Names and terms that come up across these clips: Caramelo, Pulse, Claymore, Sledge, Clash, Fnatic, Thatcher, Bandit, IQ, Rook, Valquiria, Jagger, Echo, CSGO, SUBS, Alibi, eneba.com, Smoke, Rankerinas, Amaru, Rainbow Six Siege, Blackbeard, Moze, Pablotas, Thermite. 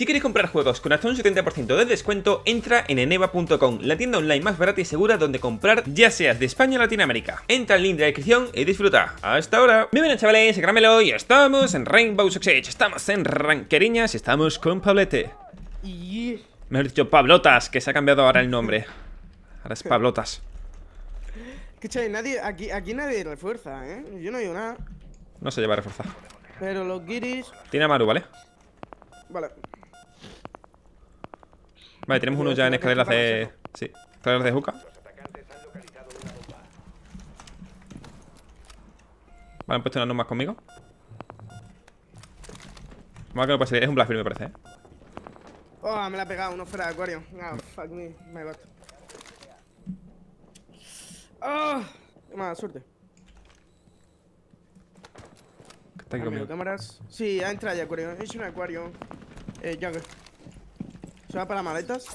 Si queréis comprar juegos con hasta un 70% de descuento, entra en eneba.com, la tienda online más barata y segura donde comprar, ya seas de España o Latinoamérica. Entra al link de la descripción y disfruta. ¡Hasta ahora! Muy buenas, chavales, soy Caramelo y estamos en Rainbow Six Siege, estamos en Rankerinas y estamos con Pablete. Mejor dicho, Pablotas, que se ha cambiado ahora el nombre. Ahora es Pablotas. Escucha, aquí nadie refuerza, ¿eh? Yo no llevo nada. No se lleva a reforzar. Pero los guiris... Tiene Amaru, ¿vale? Vale. Vale, tenemos uno ya en escaleras de... Sí, escaleras de Juca. Vale, han puesto unas normas conmigo. Vamos a que no puede ser. Es un Blackbeard, me parece, ¿eh? Oh, me la ha pegado uno fuera de acuario. No, fuck me, my god. Oh, mala suerte. ¿Qué está aquí conmigo? Cámaras. Sí, ha entrado ya acuario. Es un acuario. Jagger. Se va para maletas.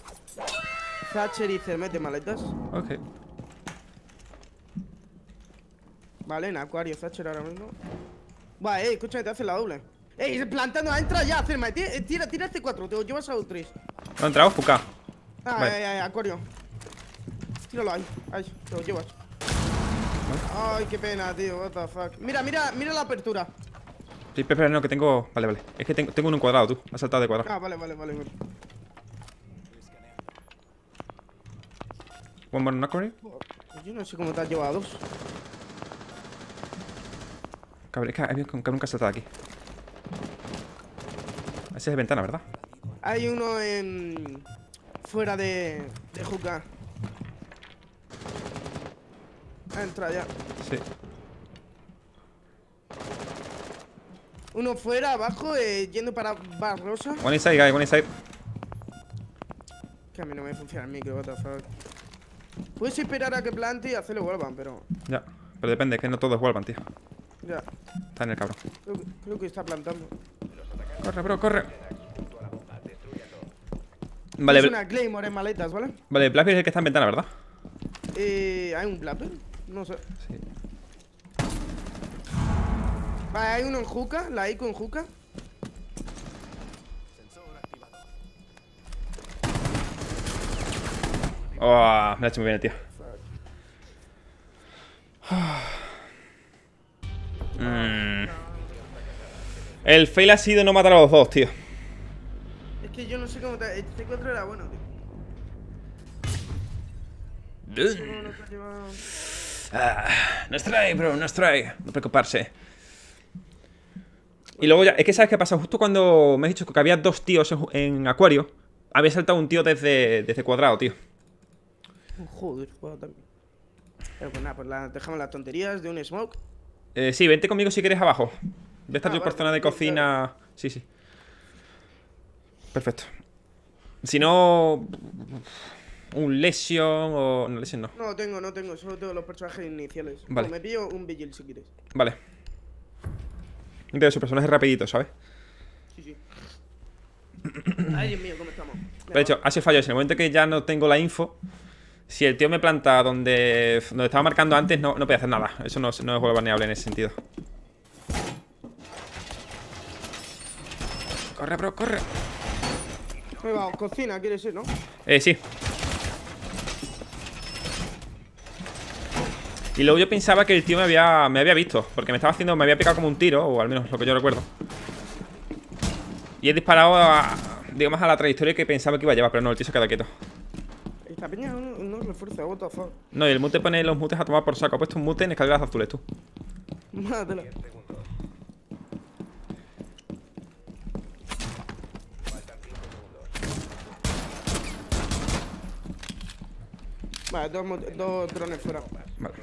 Thatcher y Thermite de maletas. Ok. Vale, en acuario Thatcher ahora mismo. Va, escúchame, te hace la doble. ¡Ey! Plantando, ha entrado ya, Thermite. Tira este 4, te llevas a un 3. Ha entrado, Fuka. Ay, acuario. Tíralo ahí. Ahí, te lo llevas. Ay, qué pena, tío. What the fuck. Mira la apertura. Sí, espera, no, que tengo. Vale. Es que tengo uno cuadrado, tú. Ha saltado de cuadrado. Ah, vale. One more knocker. Yo no sé cómo te has llevado a dos. Cabrón, es que hay un cabrón que ha saltado aquí. Ese es de ventana, ¿verdad? Hay uno en... Fuera de Juca. Entra ya. Sí. Uno fuera, abajo, yendo para Barrosa. One inside, guy, one inside. Que a mí no me funciona el micro, what the fuck. Puedes esperar a que plante y hacerle wallbang, pero... Ya, pero depende, que no todo es wallbang, tío. Ya. Está en el cabrón. Creo que está plantando. Corre, bro, corre. Vale, es una Claymore en maletas, ¿vale? Vale, Blackbeard es el que está en ventana, ¿verdad? ¿Hay un Blackbeard? No sé. Sí. Vale, hay uno en Juca, la IQ en Juca. Oh, me lo ha hecho muy bien, tío. El fail ha sido no matar a los dos, tío. Es que yo no sé cómo te... Este 4 era bueno, tío. No trae, bro, no trae. No preocuparse. Y luego ya... Es que sabes qué pasa. Justo cuando me has dicho que había dos tíos en acuario, había saltado un tío desde cuadrado, tío. Joder, juego también. Pero pues nada, pues dejamos las tonterías de un smoke. Sí, vente conmigo si quieres abajo. Voy a estar yo por zona de cocina. Claro. Sí. Perfecto. Si no... Un Lesion o... No, Lesion no. No tengo. Solo tengo los personajes iniciales. Vale. Me pillo un Vigil si quieres. Vale. Entonces, su personaje rapidito, ¿sabes? Sí. Ay, Dios mío, ¿cómo estamos? De hecho, hace fallo. En el momento que ya no tengo la info, si el tío me planta donde estaba marcando antes, no podía hacer nada. Eso no es juego baneable en ese sentido. Corre, bro, corre. Cocina, ¿quieres ir, no? Sí. Y luego yo pensaba que el tío me había visto, porque me había picado como un tiro, o al menos lo que yo recuerdo. Y he disparado digamos a la trayectoria que pensaba que iba a llevar, pero no, el tío se queda quieto. Esta peña no refuerza, what the fuck. No, y el mute pone los mutes a tomar por saco. Ha puesto un mute en escaleras azules, tú. Mátala. Vale, dos drones fuera. Vale.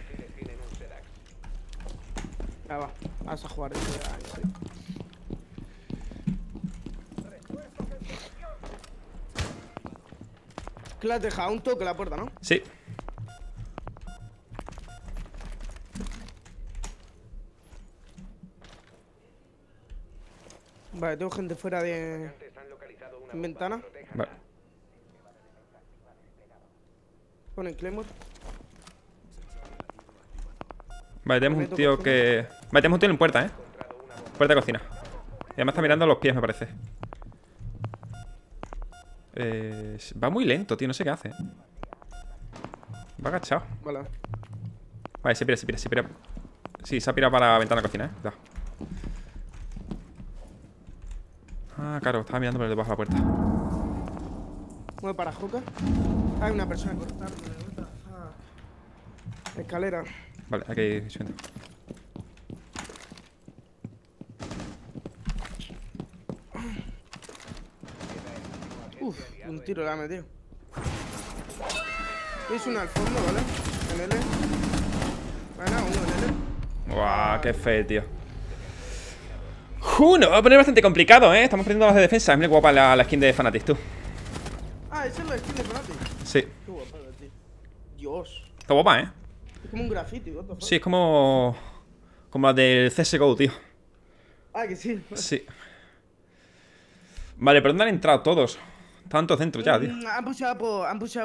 Ya va, vas a jugar. Que la has dejado un toque la puerta, ¿no? Sí. Vale, tengo gente fuera de... Ventana. Vale. Ponen Claymore. Vale, tenemos un tío que... Vale, tenemos un tío en puerta, ¿eh? Puerta de cocina. Y además está mirando a los pies, me parece. Va muy lento, tío. No sé qué hace. Va agachado. Vale. Vale, se pira, se pira, se pira. Sí, se ha pirado para la ventana de la cocina, da. Ah, claro, estaba mirando por debajo de la puerta. Bueno, para Juca. Hay una persona cortando de vuelta. Ah. Escalera. Vale, aquí hay subiendo. Uf, un tiro la ha metido. Es una al fondo, ¿vale? En L. Bueno, uno en L. Guau, qué feo, tío. No, va a poner bastante complicado, ¿eh? Estamos perdiendo más de defensa. Es muy guapa la skin de Fnatic, tú. Ah, ¿esa es la skin de Fnatic? Sí. Qué guapa, tío. Dios. Está guapa, ¿eh? Es como un graffiti, what the fuck. Sí, es como... como la del CSGO, tío. Ah, que sí. Sí. Vale, ¿pero dónde han entrado todos? Tantos dentro ya, tío. Han pushado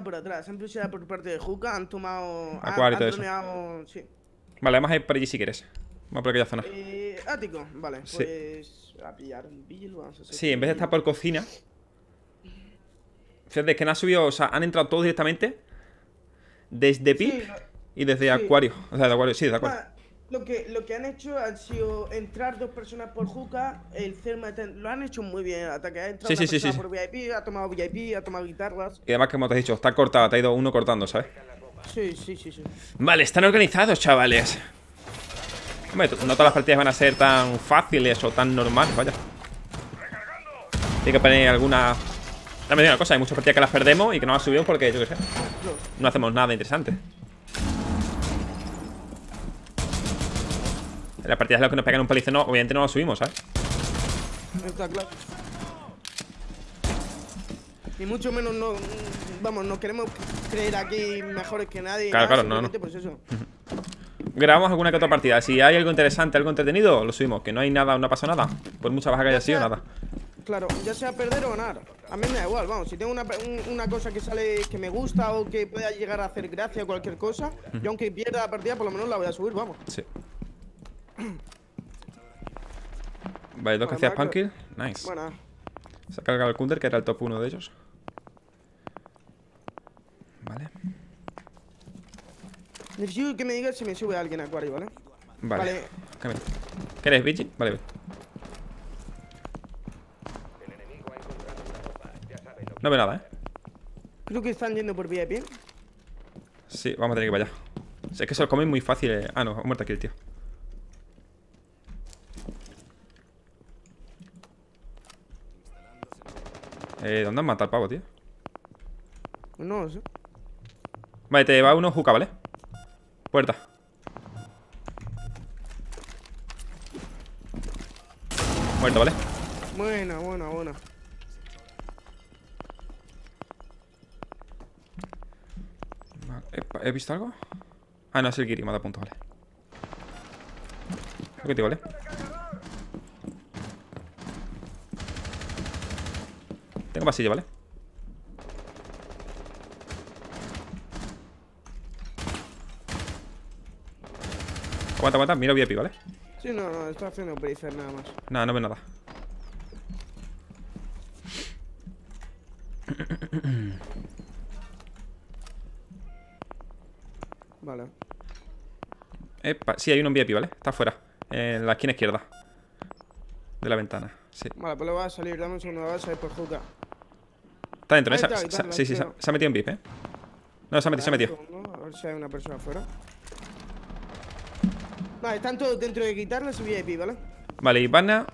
por atrás. Han pushado por parte de Juca. Han tomado... acuario y todo eso. Sí. Vale, además hay por allí si quieres. Vamos por aquella zona. Ático, vale, sí. Pues a pillar un bill, vamos a hacer. Sí, en vez de estar por cocina. Fíjate que han subido, o sea, han entrado todos directamente desde PIP sí, y desde sí. Acuario. O sea, de Acuario, sí, de Acuario. Bueno, lo que han hecho han sido entrar dos personas por Juca, el Thermite lo han hecho muy bien, hasta que ha entrado una persona por VIP, ha tomado VIP, ha tomado guitarras. Y además, como te has dicho, está cortada, te ha ido uno cortando, ¿sabes? Sí, sí, sí, sí. Vale, están organizados, chavales. Hombre, no todas las partidas van a ser tan fáciles o tan normales, vaya. Tiene que poner alguna... Dame una cosa, hay muchas partidas que las perdemos y que no las subimos porque, yo qué sé, no hacemos nada interesante. Las partidas en las que nos pegan un palizón, no, obviamente no las subimos, ¿sabes? Está claro. Y mucho menos no... Vamos, no queremos creer aquí mejores que nadie. Claro, claro, no, no. Pues eso. Grabamos alguna que otra partida. Si hay algo interesante, algo entretenido, lo subimos. Que no hay nada, no ha pasado nada. Por mucha baja que haya sido, nada. Claro, ya sea perder o ganar. A mí me da igual, vamos. Si tengo una cosa que sale que me gusta o que pueda llegar a hacer gracia o cualquier cosa, yo aunque pierda la partida, por lo menos la voy a subir, vamos. Sí. Vale, dos que hacías Punkill. Nice. Buena. Se ha cargado el Kunder, que era el top 1 de ellos. Vale. Necesito que me digas si me sube alguien a Acuario, ¿vale? Vale. Vale. ¿Quieres, Vichy? Vale, ve. No veo nada, ¿eh? Creo que están yendo por VIP. Sí, vamos a tener que ir para allá. Es que se lo comen muy fácil. Ah, no, ha muerto aquí el tío. ¿Dónde han matado al pavo, tío? No lo sé. Vale, te va uno Juca, ¿vale? Puerta. Muerto, ¿vale? Buena, buena, buena. ¿He visto algo? Ah, no, es el Kiri, me da punto, vale. Lo que te vale. Tengo pasillo, ¿vale? Aguanta, aguanta, mira VIP, ¿vale? Sí, no, no, estoy haciendo briefers nada más. Nada, no veo nada. Vale. Epa, sí, hay uno en VIP, ¿vale? Está afuera, en la esquina izquierda de la ventana, sí. Vale, pues le voy a salir, dame un segundo, le voy a salir por Juca. Está dentro, ¿eh? Sí, sí, se ha metido en VIP, ¿eh? No, se ha metido. A ver si hay una persona afuera. Vale, están todos dentro de guitarras y VIP, ¿vale? Vale, y van a...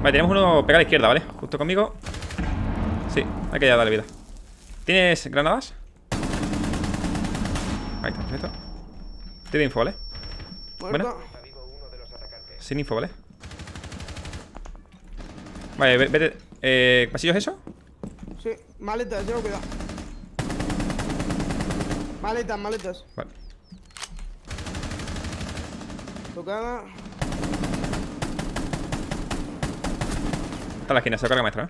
Vale, tenemos uno pegado a la izquierda, ¿vale? Justo conmigo. Sí, hay que ya darle vida. ¿Tienes granadas? Ahí está, perfecto. Tiene info, ¿vale? Bueno. Sin info, ¿vale? Vale, vete... ¿pasillos eso? Sí, maletas, llevo cuidado. Maletas, maletas. Vale. Tocada. Está en la esquina, se lo carga maestra, ¿eh?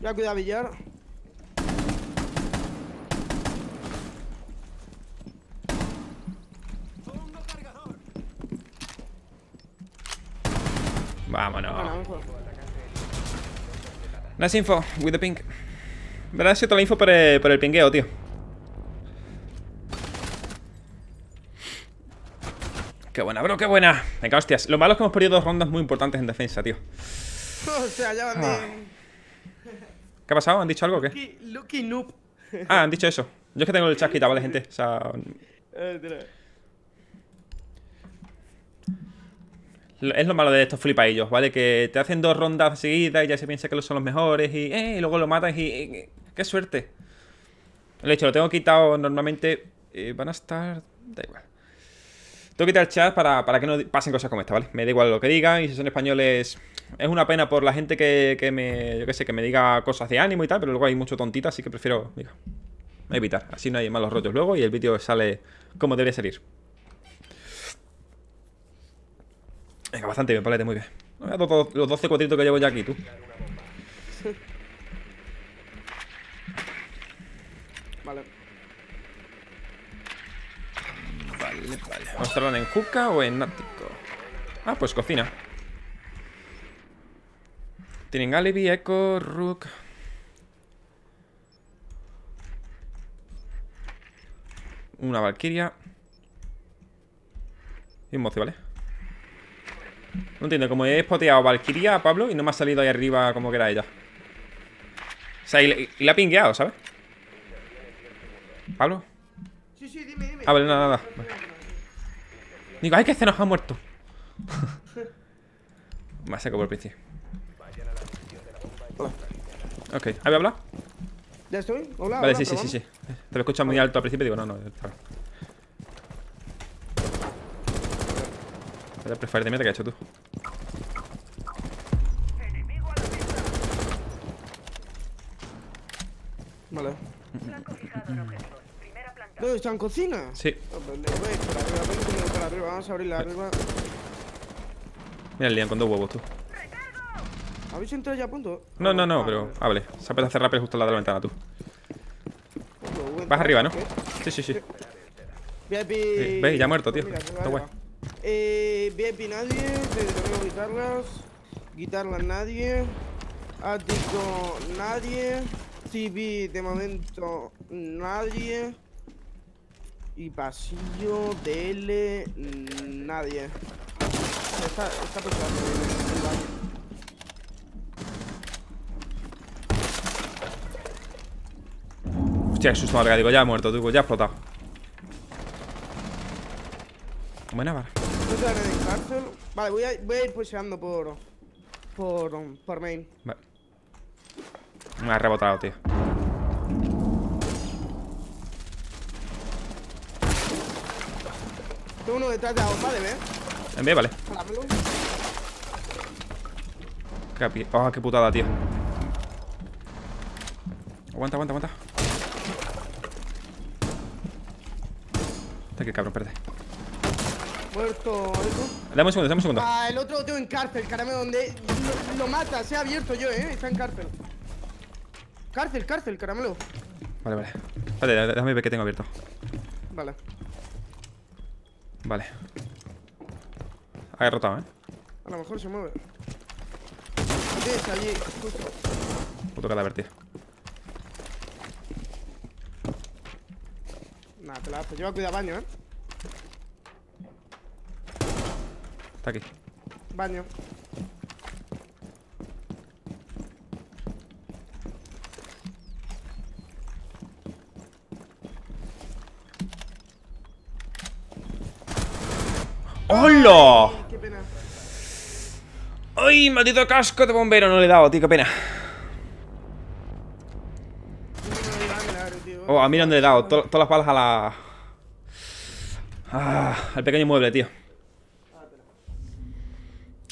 Ya cuidado, Villar. Vámonos. Nice info, with the ping. Gracias toda la info por el pingueo, tío. Qué buena, bro, qué buena. Venga, hostias. Lo malo es que hemos perdido dos rondas muy importantes en defensa, tío. O sea, ya van bien. ¿Qué ha pasado? ¿Han dicho algo o qué? Lucky noob. Ah, han dicho eso. Yo es que tengo el chat quitado, ¿vale, gente? O sea... Es lo malo de estos flipaillos, ¿vale? Que te hacen dos rondas seguidas y ya se piensa que son los mejores y luego lo matas y... ¡Qué suerte! De hecho, lo tengo quitado normalmente... van a estar... Da igual. Tengo que quitar el chat para que no pasen cosas como esta, ¿vale? Me da igual lo que digan y si son españoles... Es una pena por la gente que me... Yo qué sé, que me diga cosas de ánimo y tal, pero luego hay mucho tontita, así que prefiero... Mira, evitar. Así no hay malos rollos luego y el vídeo sale como debería salir. Venga, bastante bien, Palete, muy bien. Los 12 cuadritos que llevo ya aquí, tú. Vale. Vale. ¿Mostrarán en Juca o en Nático? Ah, pues cocina. Tienen Alibi, Echo, Rook. Una Valquiria. Y un Moze, ¿vale? No entiendo, como he spoteado Valquiria a Pablo y no me ha salido ahí arriba como que era ella. O sea, y la ha pingueado, ¿sabes? ¿Pablo? Sí, dime. Ah, vale, nada. Vale. Digo, ay, que se nos ha muerto. Me ha sacado por el principio. Hola. Ok, ¿había hablado? ¿Ya estoy? Hola, vale, sí. Te lo escuchas muy alto al principio y digo, no, está bien. El prefire de mierda que has hecho tú. Vale. ¿Dónde está en cocina? Sí. Para arriba, vamos a abrirla arriba. Mira el Lian con dos huevos, tú. ¿Habéis entrado ya a punto? No, pero... Ah, vale. Se apetece hacer rápido justo al lado de la ventana, tú. Vas arriba, ¿no? Sí. Veis, ya muerto, tío. Está guay. VIP nadie, tengo guitarras nadie, ático nadie, TV de momento nadie y pasillo DL nadie. Está pesado. Hostia, qué susto marca, digo, ya ha muerto, digo, ya ha explotado. Buena vara. Vale, voy a ir pusheando por main. Vale. Me ha rebotado, tío. Tengo uno detrás de la bomba, ¿de ver? En B, vale. Oh, qué putada, tío. Aguanta. Está aquí, cabrón, espérate. Muerto, dame un segundo. Ah, el otro lo tengo en cárcel, Caramelo, donde lo mata, se ha abierto yo, está en cárcel. Cárcel, Caramelo. Vale, déjame ver que tengo abierto. Vale. Ha derrotado, A lo mejor se mueve. ¿Qué es allí? Justo. Puto cadáver, tío. Nada, te la haces, lleva cuidado baño, Está aquí. Baño. ¡Hola! ¡Qué pena! ¡Ay, maldito casco de bombero! No le he dado, tío, qué pena. Oh, a mí no le he dado. Todas las balas a la... al pequeño mueble, tío.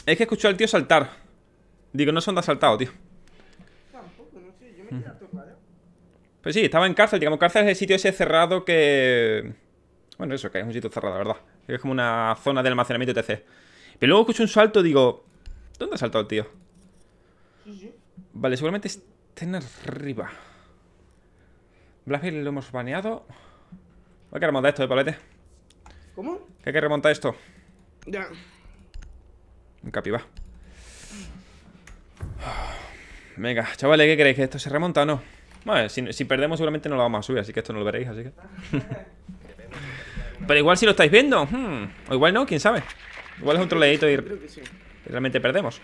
Es que escuchó al tío saltar. Digo, no sé dónde ha saltado, tío. Tampoco, no sé, yo me quedé atrapado. Pues sí, estaba en cárcel. Digamos, cárcel es el sitio ese cerrado que... Bueno, eso, que es un sitio cerrado, la verdad. Es como una zona de almacenamiento, etc. Pero luego escucho un salto, digo... ¿Dónde ha saltado el tío? Sí. Vale, seguramente estén arriba. Blackbeard lo hemos baneado. Hay que remontar esto, Palete. ¿Cómo? Que hay que remontar esto. Ya. Un capi, va. Venga, chavales, ¿qué creéis? ¿Que esto se remonta o no? Vale, si perdemos seguramente no lo vamos a subir, así que esto no lo veréis, así que... Pero igual si lo estáis viendo, o igual no, quién sabe. Igual es un troleadito y realmente perdemos.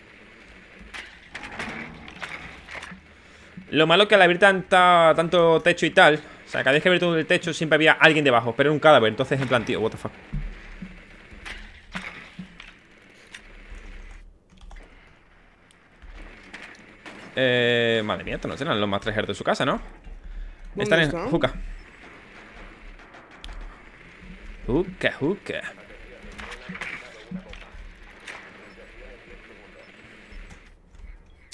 Lo malo es que al abrir tanto techo y tal, o sea, cada vez que abrí todo el techo siempre había alguien debajo, pero era un cadáver, entonces en plan, tío, what the fuck. Madre mía, estos no serán los más trejeros de su casa, ¿no? Están en Juca. Juca.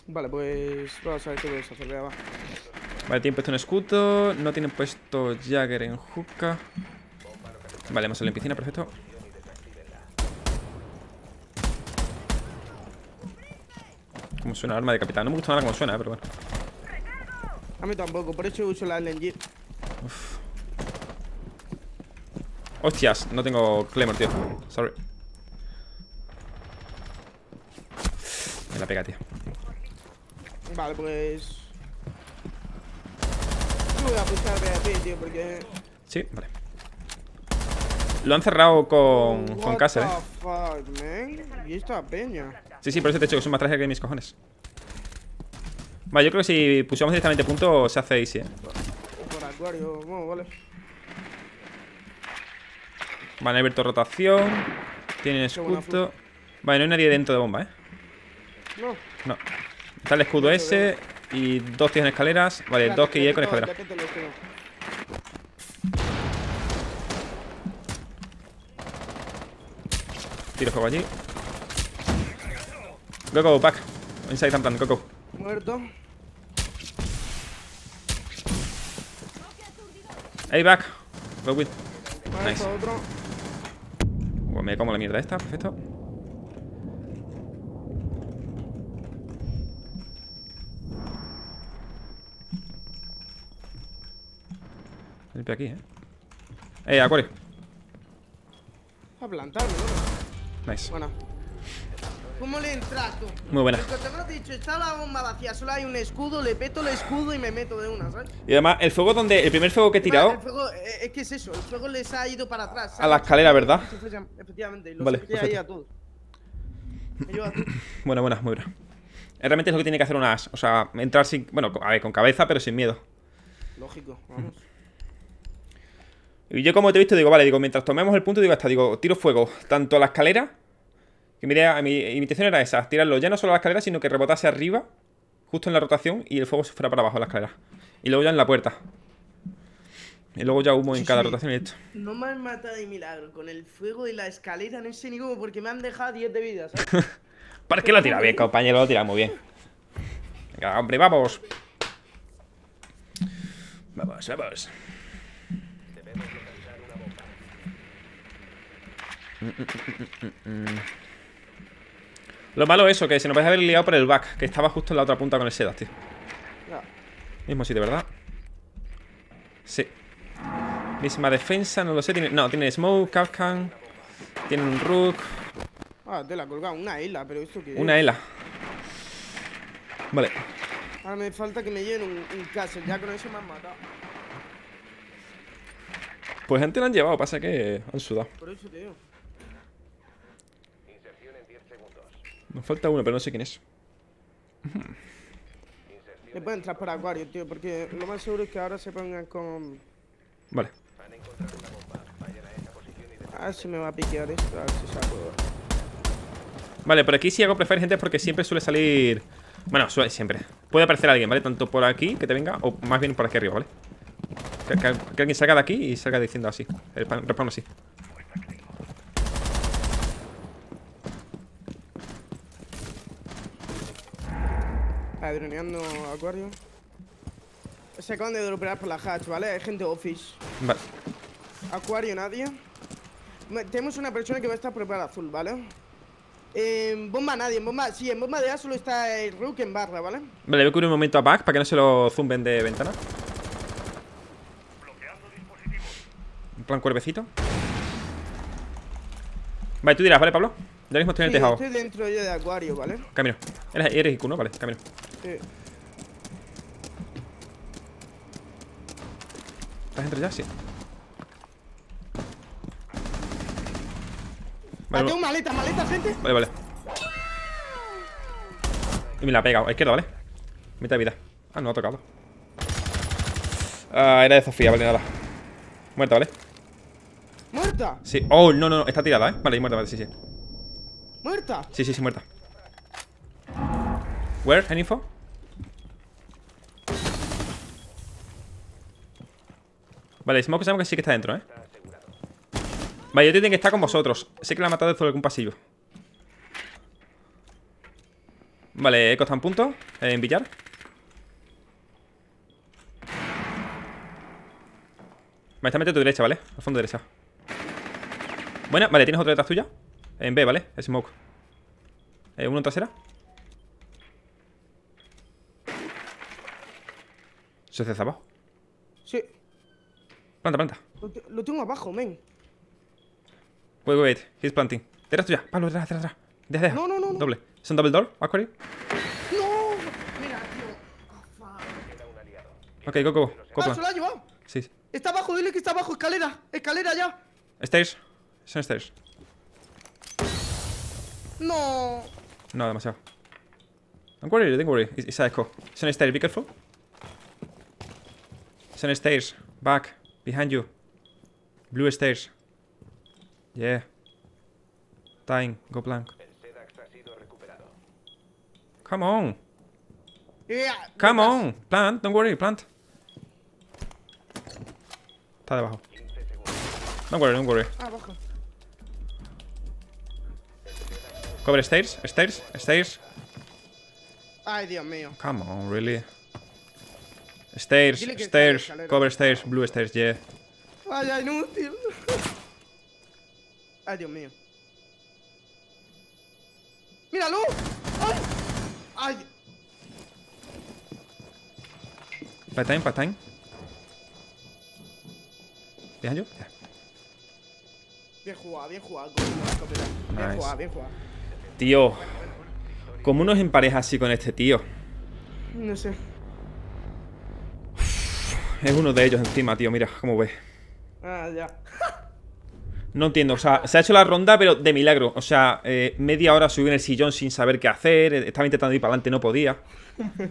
Vale, pues vamos a ver qué puedes hacer, va. Vale, tienen puesto un escudo. No tienen puesto Jagger en Juca. Vale, hemos salido en piscina, perfecto. Como suena el arma de capitán. No me gusta nada como suena, pero bueno. A mí tampoco, por eso uso la LNG. Uf. Hostias, no tengo Claymore, tío. Sorry. Me la pega, tío. Vale, pues... Yo voy a apostar PvP, tío, porque... Sí, vale. Lo han cerrado con Cáceres, ¿eh? What the fuck, man. ¿Y esta peña? Sí, por eso te he dicho que son más trajes que mis cojones. Vale, yo creo que si pusimos directamente punto se hace easy, ¿eh? Por acuario, bueno, vale. Vale, han abierto rotación. Tienen escudo. Vale, no hay nadie dentro de bomba, ¿eh? No. No. Está el escudo ese y dos tíos en escaleras. Vale, claro, dos que llegué con escaleras. Tiro fuego allí. Go, go, back. Inside and plan, go, go. Muerto. Hey, back. Go with. Nice. Bueno, me como la mierda esta, perfecto. Limpio aquí, eh. Hey, acuario. A plantarme, ¿no? Nice. Buena. ¿Cómo le entras tú? Muy buena. Te habrás dicho, está la bomba vacía, solo hay un escudo, le peto el escudo y me meto de una, ¿sabes? Y además, el fuego donde. El primer fuego que he tirado. El fuego, es que es eso, el fuego les ha ido para atrás, ¿sabes? A la escalera, ¿verdad? Efectivamente, y los vale, ahí a todos. Me llevo a todos. Bueno, buena, muy buena. Realmente es lo que tiene que hacer una as. O sea, entrar sin. Bueno, a ver, con cabeza, pero sin miedo. Lógico, vamos. Y yo, como te he visto, digo, vale, digo, mientras tomemos el punto, digo, hasta, digo, tiro fuego tanto a la escalera. Que miré, mi intención era esa, tirarlo ya no solo a la escalera, sino que rebotase arriba, justo en la rotación, y el fuego se fuera para abajo a la escalera. Y luego ya en la puerta. Y luego ya humo en cada rotación y esto. No me han matado de milagro, con el fuego de la escalera, no sé ni cómo, porque me han dejado 10 de vida, ¿sabes? ¿Para qué lo tira bien, compañero? Lo tira muy bien. Venga, hombre, vamos. Vamos, vamos. Debemos localizar una bomba. Lo malo es eso, que se nos vais a haber liado por el back, que estaba justo en la otra punta con el sedas, tío. No. Mismo sitio, ¿verdad? Sí. Misma defensa, no lo sé. Tiene, no, tiene Smoke, Capcan. Tiene un Rook. Ah, te la he colgado. Una hela, pero esto que. Una hela. Vale. Ahora me falta que me lleven un caso. Ya con eso me han matado. Pues antes lo han llevado, pasa que han sudado. Por eso, tío. Nos falta uno, pero no sé quién es. Le pueden entrar por acuario, tío, porque lo más seguro es que ahora se pongan con... Vale. A ver si me va a piquear esto, a ver si saco... Vale, por aquí si hago preferir gente es porque siempre suele salir... Bueno, suele siempre. Puede aparecer alguien, ¿vale? Tanto por aquí, que te venga, o más bien por aquí arriba, ¿vale? Que alguien salga de aquí y salga diciendo así. El respawn así. Droneando acuario. Se acaban de dropear por la hatch, ¿vale? Hay gente office. Vale. Acuario, nadie. Tenemos una persona que va a estar preparada azul, ¿vale? Bomba, nadie. En bomba, sí, en bomba de A solo está el Rook en barra, ¿vale? Vale, voy a cubrir un momento a back para que no se lo zumben de ventana. En plan cuervecito. Vale, tú dirás, ¿vale, Pablo? Ya mismo estoy en el tejado. Estoy dentro yo de acuario, ¿vale? Camino. Eres IQ, ¿no? Vale, camino. Sí. ¿Estás dentro ya? Sí. Vale, tengo maleta, gente. Vale, vale. Y me la ha pegado. A izquierda, ¿vale? Mitad de vida. Ah, no ha tocado. Ah, era de Sofía, vale, nada. Muerta, ¿vale? ¿Muerta? Sí. Oh, no, no, no. Está tirada, ¿eh? Vale, muerta, vale, sí, sí. ¿Muerta? Sí, sí, sí, muerta. Where? ¿Any info? Vale, Smoke sabemos que sí que está dentro, ¿eh? Vale, yo tienen que estar con vosotros. Sé que la ha matado dentro de algún pasillo. Vale, Echo está en punto. En billar. Vale, está metido a tu derecha, ¿vale? Al fondo derecha. Buena, vale, tienes otro detrás tuya. En B, ¿vale? Smoke. Uno en trasera. ¿Se hace abajo? Sí. Planta, planta. Lo tengo abajo, men. Wait, wait, he's planting. Detrás tuya, Pablo, detrás. Deja. No, no, no. Doble. ¿Es un double door? ¿Valquiria? No. Mira, tío. Ok, go. Ah, ¿se lo ha llevado? Sí. Está abajo, dile que está abajo. Escalera. Escalera ya. Stairs. Son stairs. No. No, demasiado. Don't worry. It's a Echo. It's on stairs, be careful. It's on stairs. Back. Behind you. Blue stairs. Yeah. Dying. Go blank. Come on. Yeah. Come on. Plant. Don't worry. Plant. Está debajo. Don't worry. Ah, abajo. Cover stairs. Ay, Dios mío. Come on, really. Stairs. Cover stairs. Blue stairs, yeah. Vaya inútil. Ay, Dios mío. ¡Míralo! ¡Ay! ¡Ay! Part time. ¿Dejan yo? Yeah. Bien jugado. Tío, ¿cómo nos empareja así con este tío? No sé. Es uno de ellos encima, tío, mira, cómo ves. Ah, ya. No entiendo, o sea, se ha hecho la ronda, pero de milagro. O sea, media hora subí en el sillón sin saber qué hacer. Estaba intentando ir para adelante, no podía.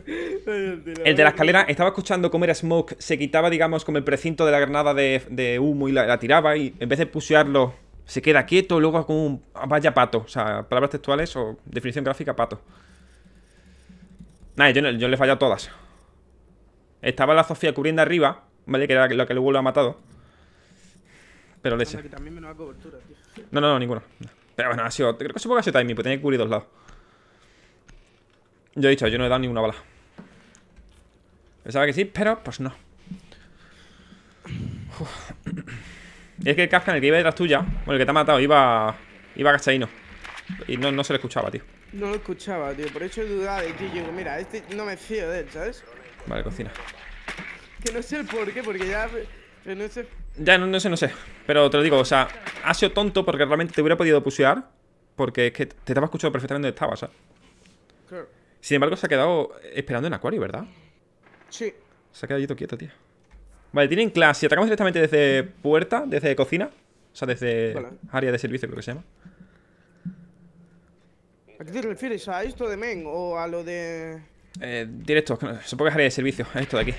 El de la escalera estaba escuchando cómo era Smoke. Se quitaba, digamos, como el precinto de la granada de humo y la tiraba. Y en vez de pushearlo, se queda quieto. Luego como un vaya pato. O sea, palabras textuales o definición gráfica, pato. Nada, yo le he fallado todas. Estaba la Sofía cubriendo arriba, ¿vale? Que era la que luego lo ha matado. Pero leche. O sea, también me no da cobertura, tío. No, ninguna. Pero bueno, ha sido. Creo que supongo que ha sido timing, pues tenía que cubrir dos lados. Yo he dicho, yo no he dado ninguna bala. Pensaba que sí, pero pues no. Uf. Y es que el Kafka, el que iba detrás tuya, bueno, el que te ha matado, iba gachaíno. Y no se le escuchaba, tío. No lo escuchaba, tío. Por eso he dudado de ti. Yo digo, mira, este no me fío de él, ¿sabes? Vale, cocina. Que no sé el por qué, porque ya. Pero no sé. Ya, no sé. Pero te lo digo, o sea, ha sido tonto porque realmente te hubiera podido pushear. Porque es que te estaba escuchando perfectamente donde estabas, ¿sabes? Claro. Sin embargo, se ha quedado esperando en acuario, ¿verdad? Sí. Se ha quedado allí quieto, tío. Vale, tienen clase. Si atacamos directamente desde puerta, desde cocina. O sea, desde área de servicio, creo que se llama. ¿A qué te refieres? ¿A esto de men o a lo de...? Directo, supongo que es área de servicio. Es esto de aquí.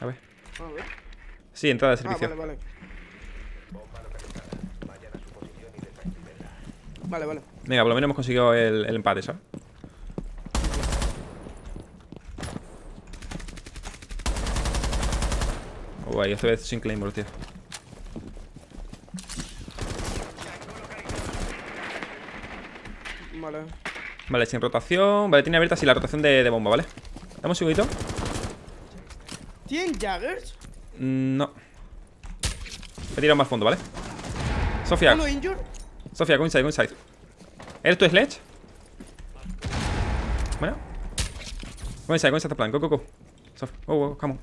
A ver. Sí, entrada de servicio. Vale. Venga, por lo menos hemos conseguido el empate, ¿sabes? Uy, esta vez sin Claymore, tío. Vale, sin rotación. Vale, tiene abierta así la rotación de bomba, ¿vale? Dame un segundito. ¿Tienen Jaggers? No. He tirado más al fondo, ¿vale? Sofía, go inside. ¿Eres tu Sledge? Bueno. Go inside, plan. Go. Sofía, oh, come on.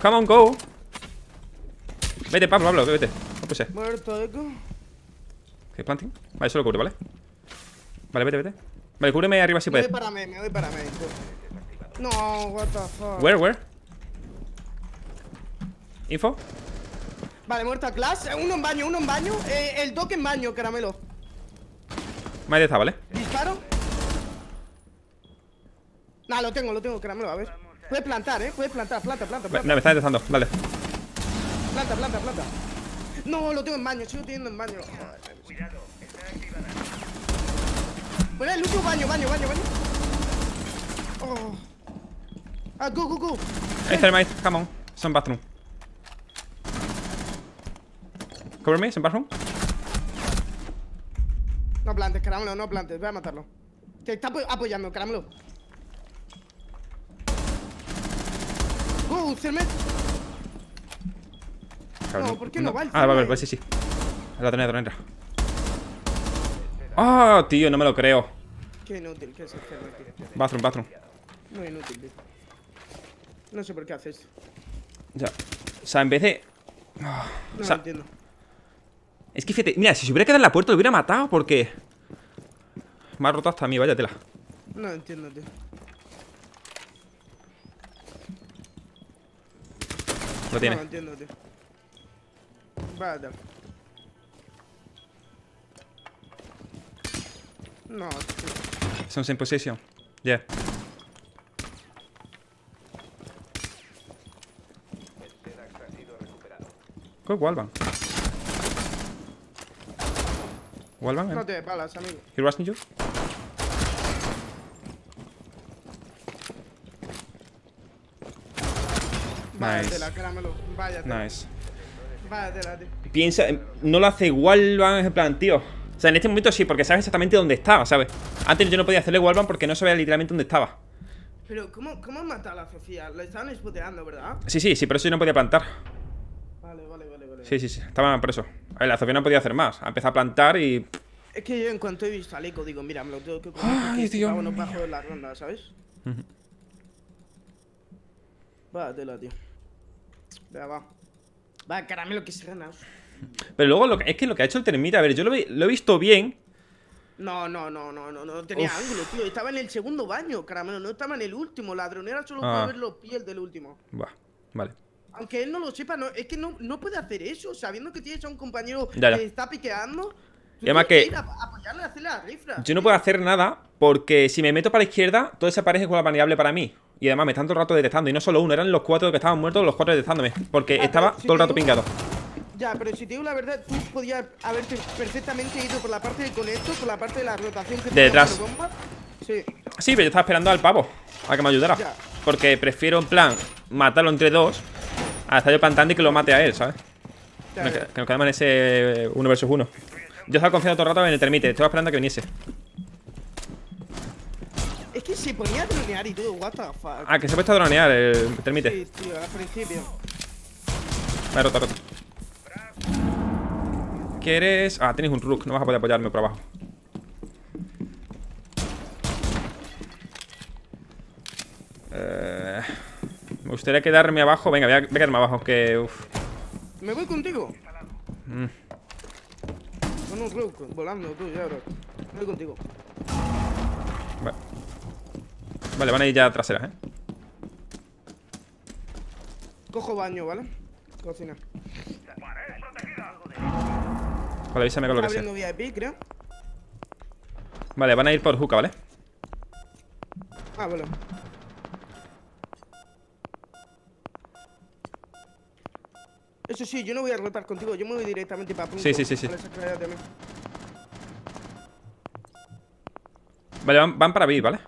Come on, go. Vete, Pablo, vete. No puse. Muerto, Echo. ¿Te planting? Vale, solo cubre, ¿vale? Vale, vete, vete. Vale, cúbreme arriba si puedes. Me voy para me voy para me. No, what the fuck. Where? Info. Vale, muerta Clash. Uno en baño. El dock en baño, Caramelo. Más de esta, ¿vale? Disparo. Nah, lo tengo, Caramelo, a ver. Puedes plantar, puedes plantar, planta. No, me está intentando, dale. Planta. No, lo tengo en baño, sigo teniendo en baño. Cuidado, está activada. Bueno, el último baño. Oh. Ah, go. Thermite, come on. Son bathroom. Cover me, son bathroom. No plantes, Caramelo, no plantes, voy a matarlo. Te está apoyando, Caramelo. Go, Thermite. No, ¿por qué no va el Thermite? Ah, vale, sí. La tronera. Ah, tío, no me lo creo. Qué inútil, qué es el Thermite. Bathroom. Muy inútil, tío. No sé por qué haces esto. Ya. O sea, en vez de... No, o sea, entiendo. Es que fíjate, mira, si se hubiera quedado en la puerta lo hubiera matado porque... Me ha roto hasta a mí, vaya tela. No entiendo, tío. Lo tiene. No entiendo, tío. Vaya. No, tío. Son sin posición. Yeah. Walvan. Walvan, no te de balas, amigo. ¿He rushing you? Nice. Váyatela. Nice. Váyatela, tío. Piensa, no lo hace Walvan en plan, tío. O sea, en este momento sí, porque sabes exactamente dónde estaba, ¿sabes? Antes yo no podía hacerle Walvan porque no sabía literalmente dónde estaba. Pero, ¿cómo han matado a la Sofía? La estaban espoteando, ¿verdad? Sí, pero eso yo no podía plantar. Vale. Sí, estaban presos. A ver, la Sofía no podía hacer más. Ha empezado a plantar y... Es que yo en cuanto he visto al Echo digo, mira, me lo tengo que comer. Ay, este Dios mío. No bajo de la ronda, ¿sabes? Va, tela, tío. Va. Va, Caramelo, que se gana. Pero luego es que lo que ha hecho el Thermite, a ver, yo lo he visto bien. No tenía ángulo, tío. Estaba en el segundo baño, Caramelo. No estaba en el último. Ladronera solo para ver los pies del último. Va, vale. Aunque él no lo sepa, no, es que no puede hacer eso, sabiendo que tienes a un compañero ya. Que está piqueando. Y además que ir a apoyarle, a hacerle la rifla. Yo no puedo hacer nada porque si me meto para la izquierda, todo desaparece con la variable para mí. Y además me están todo el rato detectando. Y no solo uno, eran los cuatro que estaban muertos, los cuatro detectándome. Porque estaba todo el rato pingado. Ya, pero si te digo la verdad, tú podías haberte perfectamente ido por la parte del conecto, por la parte de la rotación que de detrás. Sí, pero yo estaba esperando al pavo a que me ayudara. Ya. Porque prefiero en plan matarlo entre dos. Ah, está yo plantando y que lo mate a él, ¿sabes? Que nos quedamos en ese 1 vs 1. Yo estaba confiando todo el rato en el Thermite. Estaba esperando a que viniese. Es que se ponía a dronear y todo, what the fuck. Ah, que se ha puesto a dronear el Thermite. Sí, tío, al principio. Vale, roto. ¿Quieres...? Ah, tienes un Rook. No vas a poder apoyarme por abajo. Me gustaría quedarme abajo. Venga, voy a quedarme abajo, que... Uf. Me voy contigo. Con un Rook volando tú, ya, bro. Me voy contigo. Vale, van a ir ya traseras, Cojo baño, ¿vale? Cocina. Vale, avísame con lo que sea. VIP, creo. Vale, van a ir por Hookah, ¿vale? Ah, vale. Eso sí, yo no voy a rotar contigo, yo me voy directamente para punto. Sí. Vale, van para VIP, ¿vale?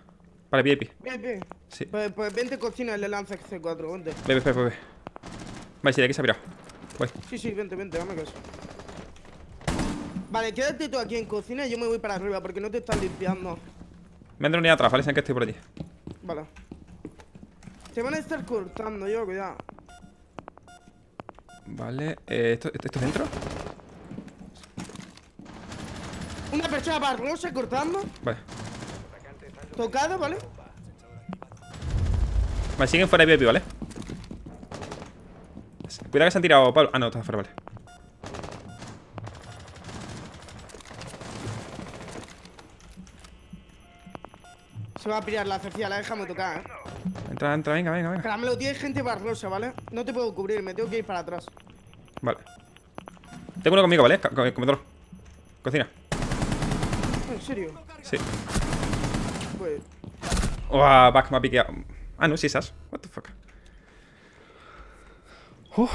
Para VIP. Bien. Sí. Pues vente cocina y le lanza C4, vente. Ve. Vale, sí, de aquí se ha pirado. Voy. Sí, vente, dame caso. Vale, quédate tú aquí en cocina y yo me voy para arriba porque no te están limpiando. Me han droneado atrás, ¿vale? Saben que estoy por allí. Vale. Te van a estar cortando, yo, cuidado. Vale, ¿esto es dentro? Una persona barrosa cortando. Vale. Tocado, ¿vale? Vale, siguen fuera de VIP, ¿vale? Cuidado que se han tirado, Pablo. Ah, no, está fuera, vale. Se va a pillar la Cercía, la déjame tocar, Entra, entra, venga, venga, venga. Caramelo, tienes gente barrosa, ¿vale? No te puedo cubrir, me tengo que ir para atrás. Vale. Tengo uno conmigo, ¿vale? Comedor. Cocina. ¿En serio? Sí. Pues... Oh, back me ha piqueado. Ah, no, sí, esas. What the fuck. Oh.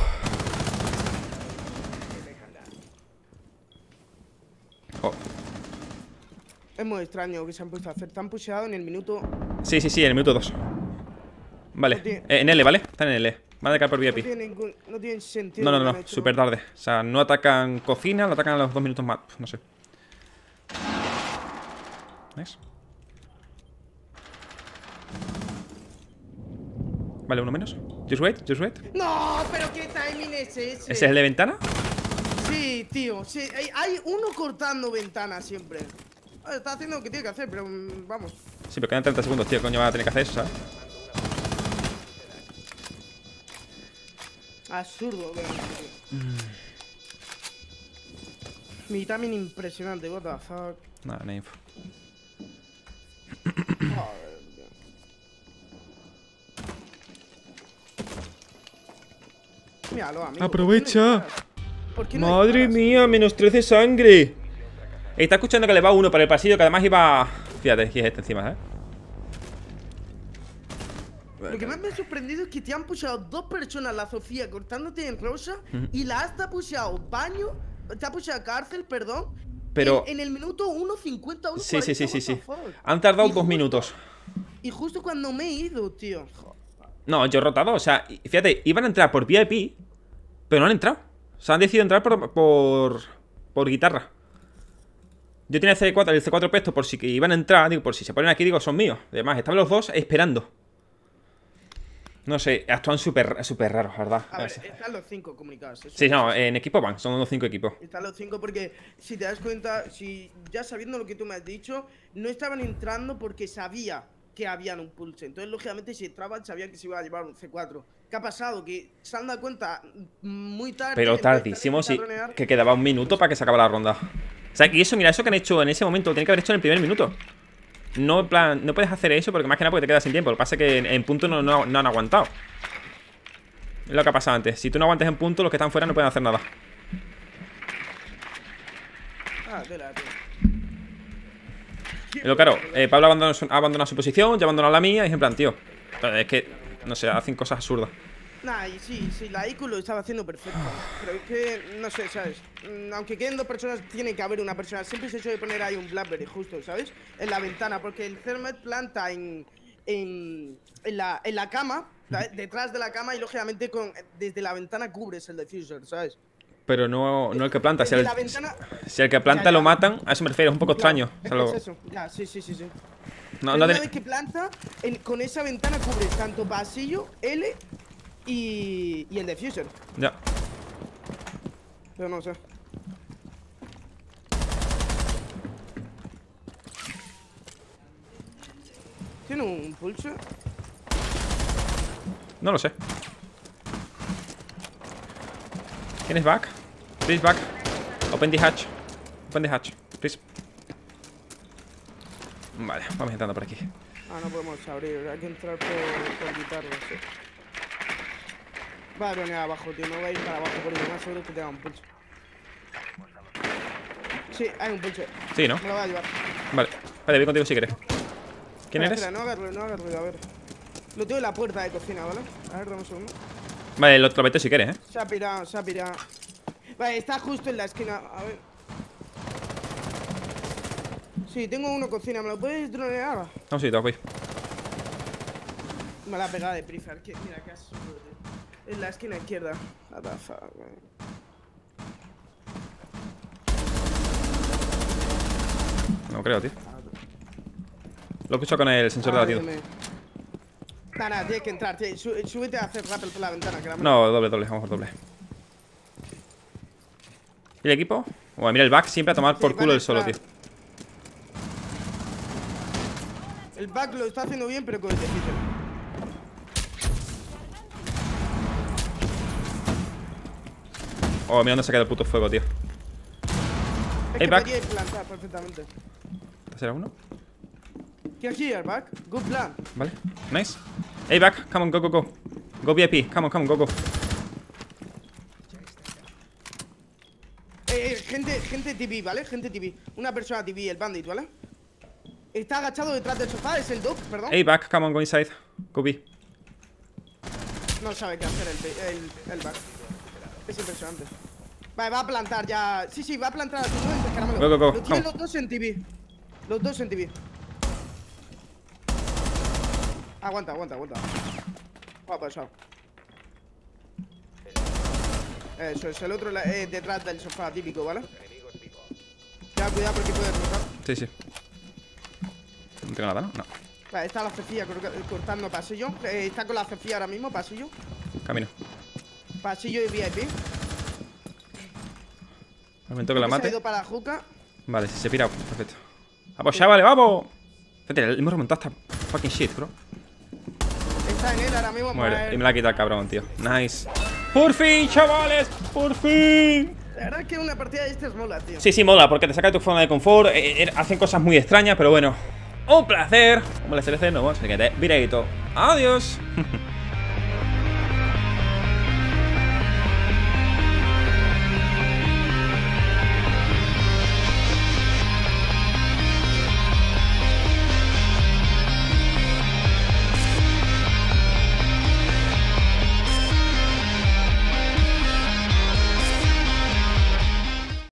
Es muy extraño que se han puesto a hacer. Te han pusheado en el minuto... Sí, sí, sí, en el minuto 2. Vale, no tiene... en L, ¿vale? Están en L. Van a atacar por VIP. No tiene sentido. No, no, no, súper tarde. O sea, no atacan cocina, lo atacan a los 2 minutos más. No sé. ¿Ves? Vale, uno menos. Just wait, just wait. No, pero qué timing es ese. ¿Ese es el de ventana? Sí, tío. Sí, hay uno cortando ventana siempre. Está haciendo lo que tiene que hacer, pero vamos. Sí, pero quedan 30 segundos, tío. Coño, va a tener que hacer eso, ¿sabes? Absurdo, tío. Mi timing impresionante, what the fuck. Nada, no info. Joder, tío. Míralo, amigo. ¡Aprovecha! ¿Por qué no hay ¡madre mía! ¡Menos 13 sangre! Está escuchando que le va uno para el pasillo, que además iba... Fíjate, que es este encima, ¿eh? Lo que más me ha sorprendido es que te han pushado 2 personas, la Sofía, cortándote en rosa, y la has pushado baño, te ha pushado cárcel, perdón. Pero... En el minuto 1.50, 1.40. Sí, sí, sí, sí, sí. Han tardado 2 minutos. Y justo cuando me he ido, tío. No, yo he rotado, o sea, fíjate, iban a entrar por VIP, pero no han entrado. O sea, han decidido entrar por guitarra. Yo tenía el C4 puesto por si que iban a entrar, digo, por si se ponen aquí, digo, son míos. Además, estaban los 2 esperando. No sé, actúan súper raros, ¿verdad? A ver, están los 5 comunicados. Sí, no, en equipo van, son unos 5 equipos. Están los 5 porque, si te das cuenta, si ya sabiendo lo que tú me has dicho, no estaban entrando porque sabía que habían un pulse. Entonces, lógicamente, si entraban, sabían que se iba a llevar un C4. ¿Qué ha pasado? Que se han dado cuenta muy tarde. Pero tardísimo, sí, que quedaba 1 minuto para que se acabara la ronda. O sea, y eso, mira, eso que han hecho en ese momento, lo tienen que haber hecho en el primer minuto. No, en plan, no puedes hacer eso porque más que nada porque te quedas sin tiempo. Lo que pasa es que en punto no han aguantado. Es lo que ha pasado antes. Si tú no aguantas en punto, los que están fuera no pueden hacer nada. Ah, tela, tela. Pero claro, Pablo ha abandonado su posición, yo he abandonado la mía. Y es en plan, tío, es que, no sé, hacen cosas absurdas. Nah, y sí, la IQ lo estaba haciendo perfecto. Pero es que, no sé, ¿sabes? Aunque queden 2 personas, tiene que haber una persona. Siempre se suele poner ahí un Blackberry, justo, ¿sabes? En la ventana, porque el Thermite planta en la cama, ¿sabes? Detrás de la cama y, lógicamente, desde la ventana cubres el diffuser, ¿sabes? Pero no el que planta. Si el que planta ya, lo matan, a eso me refiero, es un poco extraño. Claro, es eso. Ya, sí. No, una vez que planta, con esa ventana cubres tanto pasillo, L... Y el diffuser. Ya. Yo no sé. ¿Tiene un pulso? No lo sé. ¿Quién es back? Please back. Open the hatch. Open the hatch. Please. Vale, vamos entrando por aquí. Ah, no podemos abrir. Hay que entrar por guitarra, sí. Va a dronear abajo, tío, no va a ir para abajo porque más seguro que te da un pulso. Sí, hay un pulso. Sí, ¿no? Me lo va a llevar. Vale, voy contigo si quieres. ¿Quién eres? Espera, no agarro, a ver. Lo tengo en la puerta de cocina, ¿vale? A ver, dame un segundo. Vale, lo meto si quieres, ¿eh? Se ha pirado. Vale, está justo en la esquina, a ver. Sí, tengo uno cocina, ¿me lo puedes dronear? No, sí, te voy. Me la ha pegado de prisa, mira, qué absurdo, tío. En la esquina izquierda. No creo, tío. Lo he escuchado con el sensor de latido. Nada, tienes que entrar, tío. Súbete a hacer rappel por la ventana. Que la no, doble, vamos por doble. ¿Y el equipo? Bueno, mira, el back siempre a tomar por culo el solo, tío. El back lo está haciendo bien, pero con el defito. Oh, mira dónde se ha quedado el puto fuego, tío. Es que back. Plantar perfectamente. ¿Será uno? Here, here, back. Good plan. Vale, nice. Hey, back. Come on, go, go, go. Go VIP. Come on, go, go. Gente TV, ¿vale? Gente TV. Una persona TV, el bandit, ¿vale? Está agachado detrás del sofá, es el dog, perdón. Hey, back. Come on, go inside. Go B. No sabe qué hacer el back. Es impresionante. Vale, va a plantar ya. Sí, sí, va a plantar a tu momento, Caramelo. Go, go, go. Lo tienen los dos en TV. Los dos en TV. Aguanta, aguanta, aguanta. Va a pasar. Eso es el otro detrás del sofá típico, ¿vale? Ya, cuidado porque puede cortar. Sí, sí. No tengo nada, ¿no? No. Vale, está la cefilla cortando pasillo. Está con la cefilla ahora mismo, pasillo. Camino. Pasillo y VIP. Momento que la mate. Se ha ido para la juca. Vale, sí, se pira. Perfecto. ¡Vamos, ya, vale, vamos! Fíjate, hemos remontado hasta fucking shit, bro. Está en él ahora mismo. Muere. Y me la ha quitado el cabrón, tío. Nice. ¡Por fin, chavales! ¡Por fin! La verdad es que una partida de estas mola, tío. Sí, sí, mola, porque te saca de tu zona de confort. Hacen cosas muy extrañas, pero bueno. Un placer. Como les merece, nos vemos en el siguiente videito. ¡Adiós!